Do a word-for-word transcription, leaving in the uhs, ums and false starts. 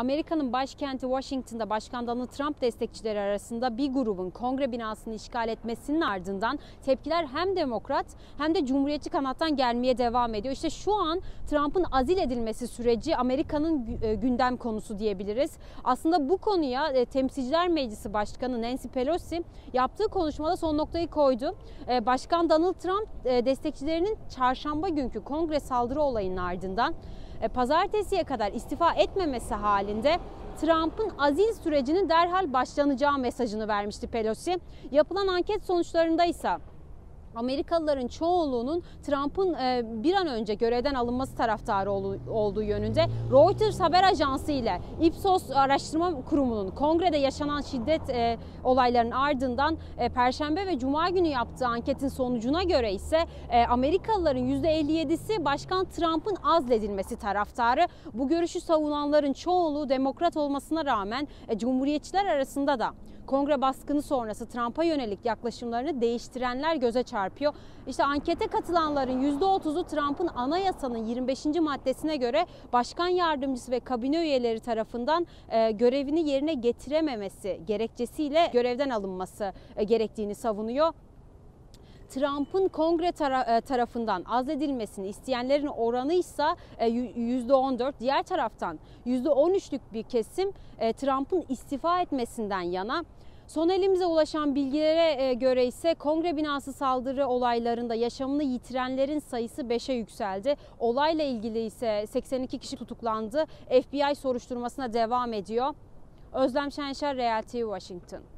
Amerika'nın başkenti Washington'da Başkan Donald Trump destekçileri arasında bir grubun kongre binasını işgal etmesinin ardından tepkiler hem demokrat hem de cumhuriyetçi kanattan gelmeye devam ediyor. İşte şu an Trump'ın azil edilmesi süreci Amerika'nın gündem konusu diyebiliriz. Aslında bu konuya Temsilciler Meclisi Başkanı Nancy Pelosi yaptığı konuşmada son noktayı koydu. Başkan Donald Trump destekçilerinin çarşamba günkü kongre saldırı olayının ardından pazartesiye kadar istifa etmemesi halinde Trump'ın azil sürecinin derhal başlanacağı mesajını vermişti Pelosi. Yapılan anket sonuçlarında ise Amerikalıların çoğunluğunun Trump'ın bir an önce görevden alınması taraftarı olduğu yönünde. Reuters haber ajansı ile Ipsos araştırma kurumunun kongrede yaşanan şiddet olaylarının ardından Perşembe ve Cuma günü yaptığı anketin sonucuna göre ise Amerikalıların yüzde elli yedisi Başkan Trump'ın azledilmesi taraftarı. Bu görüşü savunanların çoğunluğu demokrat olmasına rağmen cumhuriyetçiler arasında da kongre baskını sonrası Trump'a yönelik yaklaşımlarını değiştirenler göze çarpıyor. İşte ankete katılanların yüzde otuzu Trump'ın anayasanın yirmi beşinci maddesine göre başkan yardımcısı ve kabine üyeleri tarafından görevini yerine getirememesi gerekçesiyle görevden alınması gerektiğini savunuyor. Trump'ın kongre tara- tarafından azledilmesini isteyenlerin oranı ise yüzde on dört. Diğer taraftan yüzde on üçlük bir kesim Trump'ın istifa etmesinden yana. Son elimize ulaşan bilgilere göre ise kongre binası saldırı olaylarında yaşamını yitirenlerin sayısı beşe yükseldi. Olayla ilgili ise seksen iki kişi tutuklandı. F B I soruşturmasına devam ediyor. Özlem Şenşer, Realty Washington.